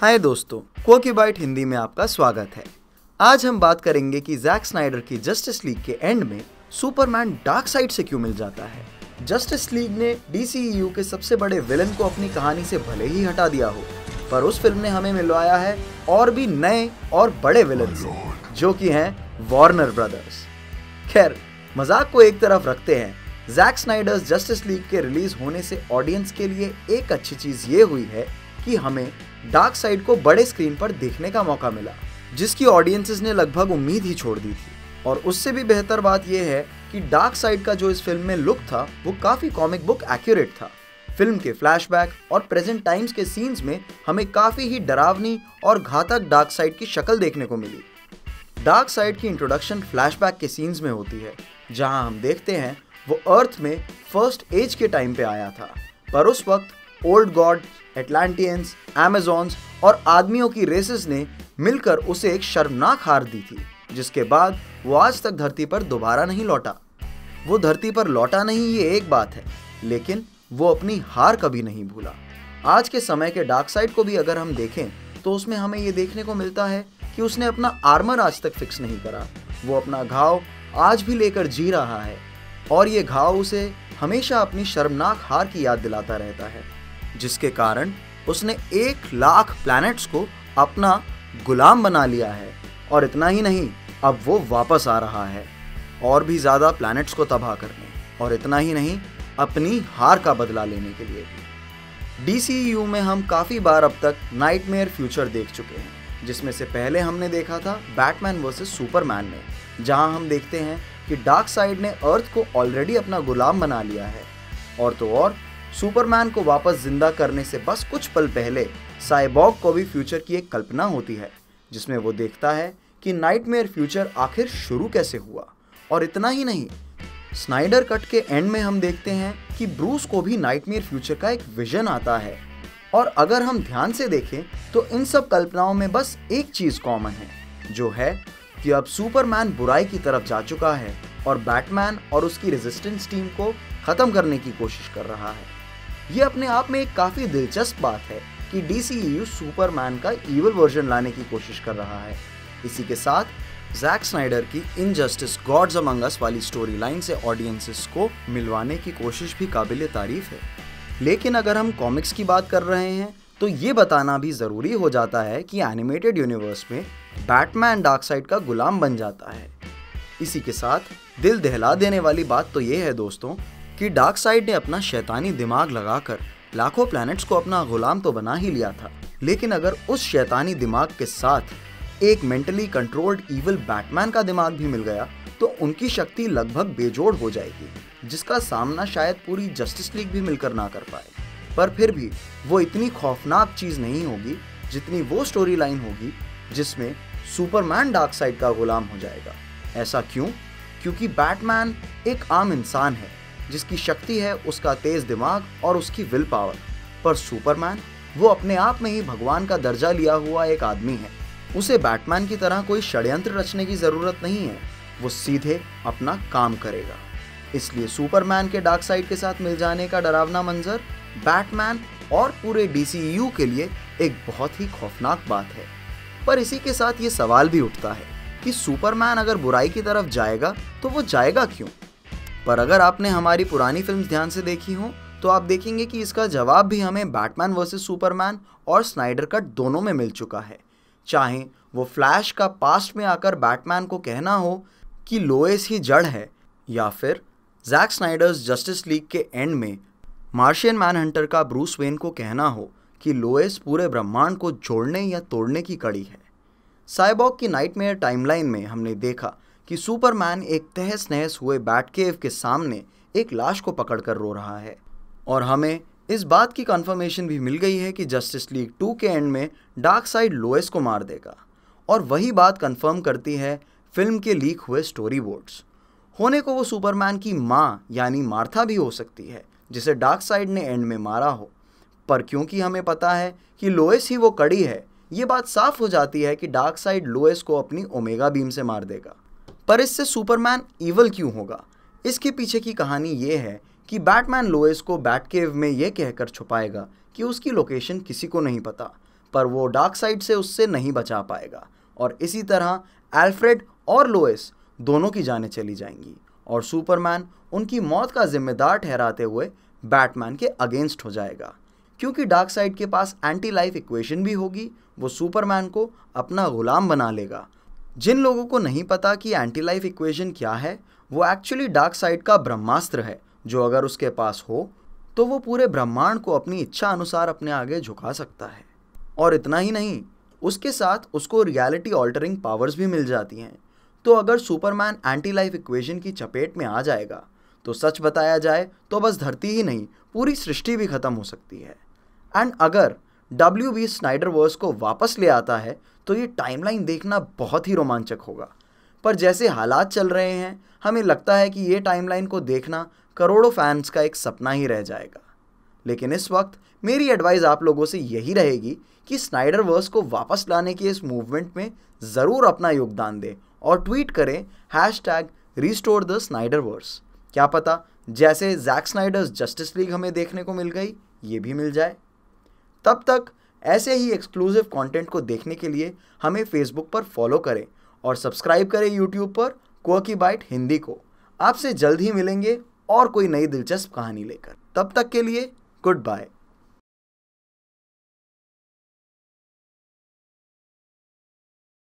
हाय दोस्तों, क्वाकीबाइट हिंदी में आपका स्वागत है। आज हम बात करेंगे कि जैक स्नाइडर की जस्टिस लीग के एंड में सुपरमैन डार्कसाइड से क्यों मिल जाता है। जस्टिस लीग ने डीसीयू के सबसे बड़े विलन को अपनी कहानी से भले ही हटा दिया हो, पर उस फिल्म ने हमें मिलवाया है और भी नए और बड़े विलन से, जो कि हैं वार्नर ब्रदर्स। खैर, मजाक को एक तरफ रखते हैं, जैक स्नाइडर्स जस्टिस लीग के रिलीज होने से ऑडियंस के लिए एक अच्छी चीज ये हुई है कि हमें डार्कसाइड को बड़े स्क्रीन पर देखने का मौका मिला, जिसकी ऑडियंसेस ने लगभग उम्मीद ही छोड़ दी थी। और उससे भी बेहतर बात यह है कि डार्कसाइड का जो इस फिल्म में लुक था वो काफी कॉमिक बुक एक्यूरेट था। फिल्म के फ्लैशबैक और प्रेजेंट टाइम्स के सीन्स में हमें काफी ही डरावनी और घातक डार्कसाइड की शक्ल देखने को मिली। डार्कसाइड की इंट्रोडक्शन फ्लैशबैक के सीन्स में होती है, जहाँ हम देखते हैं वो अर्थ में फर्स्ट एज के टाइम पे आया था, पर उस वक्त ओल्ड गॉड, एटलांटियंस, एमेजॉन्स और आदमियों की रेसेस ने मिलकर उसे एक शर्मनाक हार दी थी, जिसके बाद वो आज तक धरती पर दोबारा नहीं लौटा। वो धरती पर लौटा नहीं ये एक बात है, लेकिन वो अपनी हार कभी नहीं भूला। आज के समय के डार्कसाइड को भी अगर हम देखें तो उसमें हमें ये देखने को मिलता है कि उसने अपना आर्मर आज तक फिक्स नहीं करा। वो अपना घाव आज भी लेकर जी रहा है और ये घाव उसे हमेशा अपनी शर्मनाक हार की याद दिलाता रहता है, जिसके कारण उसने 1,00,000 प्लैनेट्स को अपना गुलाम बना लिया है। और इतना ही नहीं, अब वो वापस आ रहा है और भी ज़्यादा प्लैनेट्स को तबाह करने, और इतना ही नहीं, अपनी हार का बदला लेने के लिए भी। डीसीयू में हम काफ़ी बार अब तक नाइटमेयर फ्यूचर देख चुके हैं, जिसमें से पहले हमने देखा था बैटमैन वर्सेस सुपरमैन में, जहाँ हम देखते हैं कि डार्कसाइड ने अर्थ को ऑलरेडी अपना गुलाम बना लिया है। और तो और, सुपरमैन को वापस जिंदा करने से बस कुछ पल पहले साइबॉर्ग को भी फ्यूचर की एक कल्पना होती है, जिसमें वो देखता है कि नाइटमेयर फ्यूचर आखिर शुरू कैसे हुआ। और इतना ही नहीं, स्नाइडर कट के एंड में हम देखते हैं कि ब्रूस को भी नाइटमेयर फ्यूचर का एक विजन आता है। और अगर हम ध्यान से देखें तो इन सब कल्पनाओं में बस एक चीज़ कॉमन है, जो है कि अब सुपरमैन बुराई की तरफ जा चुका है और बैटमैन और उसकी रेजिस्टेंस टीम को ख़त्म करने की कोशिश कर रहा है। ये अपने आप में एक काफ़ी दिलचस्प बात है कि DCEU सुपरमैन का ईवल वर्जन लाने की कोशिश कर रहा है। इसी के साथ जैक स्नाइडर की इनजस्टिस गॉड्स अमंग अस वाली स्टोरी लाइन से ऑडियंसेस को मिलवाने की कोशिश भी काबिल तारीफ है। लेकिन अगर हम कॉमिक्स की बात कर रहे हैं तो ये बताना भी ज़रूरी हो जाता है कि एनिमेटेड यूनिवर्स में बैटमैन डार्कसाइड का गुलाम बन जाता है। इसी के साथ दिल दहला देने वाली बात तो ये है दोस्तों कि डार्कसाइड ने अपना शैतानी दिमाग लगाकर लाखों प्लैनेट्स को अपना गुलाम तो बना ही लिया था, लेकिन अगर उस शैतानी दिमाग के साथ एक मेंटली कंट्रोल्ड ईवल बैटमैन का दिमाग भी मिल गया तो उनकी शक्ति लगभग बेजोड़ हो जाएगी, जिसका सामना शायद पूरी जस्टिस लीग भी मिलकर ना कर पाए। पर फिर भी वो इतनी खौफनाक चीज़ नहीं होगी जितनी वो स्टोरी लाइन होगी जिसमें सुपरमैन डार्कसाइड का गुलाम हो जाएगा। ऐसा क्यों? क्योंकि बैटमैन एक आम इंसान है जिसकी शक्ति है उसका तेज दिमाग और उसकी विल पावर, पर सुपरमैन वो अपने आप में ही भगवान का दर्जा लिया हुआ एक आदमी है। उसे बैटमैन की तरह कोई षड्यंत्र रचने की ज़रूरत नहीं है, वो सीधे अपना काम करेगा। इसलिए सुपरमैन के डार्कसाइड के साथ मिल जाने का डरावना मंजर बैटमैन और पूरे डीसीयू के लिए एक बहुत ही खौफनाक बात है। पर इसी के साथ ये सवाल भी उठता है कि सुपरमैन अगर बुराई की तरफ जाएगा तो वो जाएगा क्यों? पर अगर आपने हमारी पुरानी फिल्म ध्यान से देखी हो तो आप देखेंगे कि इसका जवाब भी हमें बैटमैन वर्सेस सुपरमैन और स्नाइडर कट दोनों में मिल चुका है। चाहे वो फ्लैश का पास्ट में आकर बैटमैन को कहना हो कि लोइस ही जड़ है, या फिर जैक स्नाइडर्स जस्टिस लीग के एंड में मार्शियन मैनहंटर का ब्रूस वेन को कहना हो कि लोइस पूरे ब्रह्मांड को जोड़ने या तोड़ने की कड़ी है। साइबॉर्ग की नाइटमेयर टाइमलाइन में हमने देखा कि सुपरमैन एक तहस नहस हुए बैटकेव के सामने एक लाश को पकड़कर रो रहा है। और हमें इस बात की कंफर्मेशन भी मिल गई है कि जस्टिस लीग 2 के एंड में डार्कसाइड लोइस को मार देगा, और वही बात कंफर्म करती है फिल्म के लीक हुए स्टोरी बोर्ड्स। होने को वो सुपरमैन की माँ यानी मार्था भी हो सकती है, जिसे डार्कसाइड ने एंड में मारा हो। पर क्योंकि हमें पता है कि लोइस ही वो कड़ी है, ये बात साफ हो जाती है कि डार्कसाइड लोइस को अपनी ओमेगा बीम से मार देगा। पर इससे सुपरमैन ईवल क्यों होगा? इसके पीछे की कहानी ये है कि बैटमैन लोइस को बैटकेव में ये कहकर छुपाएगा कि उसकी लोकेशन किसी को नहीं पता, पर वो डार्कसाइड से उससे नहीं बचा पाएगा और इसी तरह एल्फ्रेड और लोइस दोनों की जानें चली जाएंगी और सुपरमैन उनकी मौत का जिम्मेदार ठहराते हुए बैटमैन के अगेंस्ट हो जाएगा। क्योंकि डार्कसाइड के पास एंटी लाइफ इक्वेशन भी होगी, वो सुपरमैन को अपना गुलाम बना लेगा। जिन लोगों को नहीं पता कि एंटी लाइफ इक्वेशन क्या है, वो एक्चुअली डार्कसाइड का ब्रह्मास्त्र है जो अगर उसके पास हो तो वो पूरे ब्रह्मांड को अपनी इच्छा अनुसार अपने आगे झुका सकता है। और इतना ही नहीं, उसके साथ उसको रियलिटी ऑल्टरिंग पावर्स भी मिल जाती हैं। तो अगर सुपरमैन एंटी लाइफ इक्वेशन की चपेट में आ जाएगा तो सच बताया जाए तो बस धरती ही नहीं, पूरी सृष्टि भी खत्म हो सकती है। एंड अगर WB स्नाइडरवर्स को वापस ले आता है तो ये टाइमलाइन देखना बहुत ही रोमांचक होगा। पर जैसे हालात चल रहे हैं, हमें लगता है कि ये टाइमलाइन को देखना करोड़ों फैंस का एक सपना ही रह जाएगा। लेकिन इस वक्त मेरी एडवाइस आप लोगों से यही रहेगी कि स्नाइडरवर्स को वापस लाने के इस मूवमेंट में ज़रूर अपना योगदान दें और ट्वीट करें #RestoreTheSnyderverse। क्या पता जैसे जैक स्नाइडर्स जस्टिस लीग हमें देखने को मिल गई, ये भी मिल जाए। तब तक ऐसे ही एक्सक्लूसिव कंटेंट को देखने के लिए हमें फेसबुक पर फॉलो करें और सब्सक्राइब करें यूट्यूब पर क्वाकी बाइट हिंदी को। आपसे जल्द ही मिलेंगे और कोई नई दिलचस्प कहानी लेकर। तब तक के लिए गुड बाय।